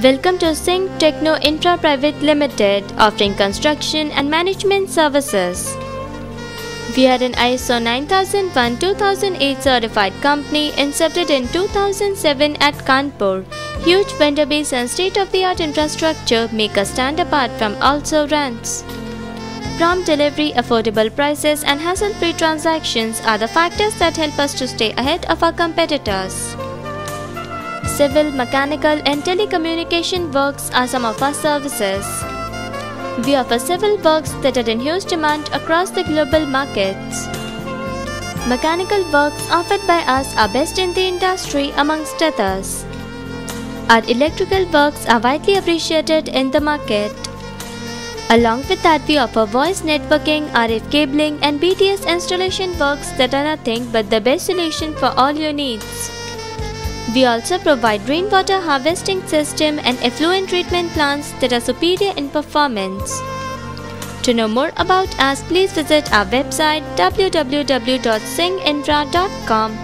Welcome to Singh Techno Infra Private Limited, offering construction and management services. We are an ISO 9001:2008 certified company incepted in 2007 at Kanpur. Huge vendor base and state-of-the-art infrastructure make us stand apart from all surrounds. Prompt delivery, affordable prices and hassle-free transactions are the factors that help us to stay ahead of our competitors. Civil, mechanical and telecommunication works are some of our services. We offer civil works that are in huge demand across the global markets. Mechanical works offered by us are best in the industry amongst others. Our electrical works are widely appreciated in the market. Along with that, we offer voice networking, RF cabling and BTS installation works that are nothing but the best solution for all your needs. We also provide rainwater harvesting system and effluent treatment plants that are superior in performance. To know more about us, please visit our website www.singhinfra.com.